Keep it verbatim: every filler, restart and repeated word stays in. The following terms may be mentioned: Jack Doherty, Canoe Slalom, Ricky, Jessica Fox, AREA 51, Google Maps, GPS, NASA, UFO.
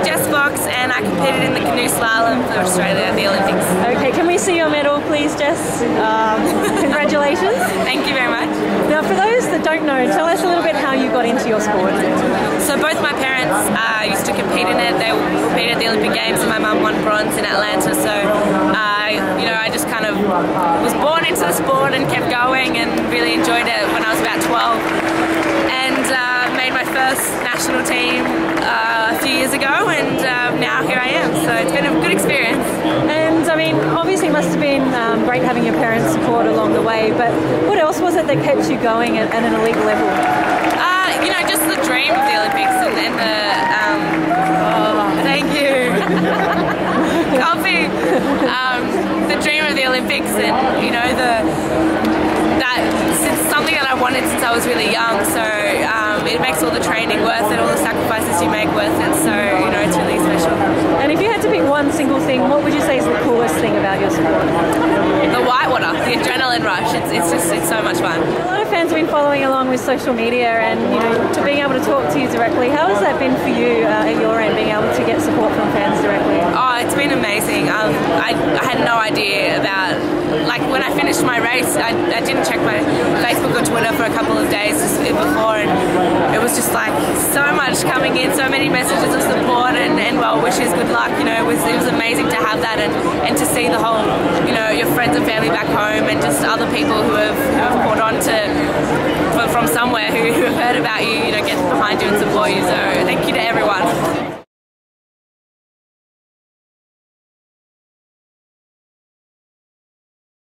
I'm Jess Fox and I competed in the canoe slalom for Australia at the Olympics. Okay, can we see your medal please, Jess? Um, congratulations. Thank you very much. Now for those that don't know, tell us a little bit how you got into your sport. So both my parents uh, used to compete in it. They competed at the Olympic Games and my mum won bronze in Atlanta, so I, uh, you know, I just kind of was born into the sport and kept going and really enjoyed it when I was about twelve. And uh, made my first national team uh, a few years ago, and um, now here I am, so it's been a good experience. And I mean, obviously it must have been um, great having your parents' support along the way, but what else was it that kept you going at, at an elite level? Uh, you know, just the dream of the Olympics and, and the... Um, oh, thank you! Coffee! Um, the dream of the Olympics and, you know, the... that it's something that I wanted since I was really young, so um, it makes all the training worth it, all the sacrifices you make worth it, so you know, it's really special. And if you had to pick one single thing, what would you say is the coolest thing about your sport? The white water, the adrenaline rush, it's, it's just it's so much fun. A lot of fans have been following along with social media and you know, to being able to talk to you directly, how has that been for you uh, at your end, being able to get support from fans directly? Oh, it's been amazing. Um, I, I had no idea about, like when I finished my race, I, I didn't check my Facebook or Twitter for a couple of days just before, and it was just like so much coming in, so many messages of support and, and well wishes, good luck, you know, it was, it was amazing to have that and, and to see the whole, you know, your friends and family back home and just other people who have, who have caught on to, from somewhere who, who have heard about you, you know, get behind you and support you, so thank you to everyone.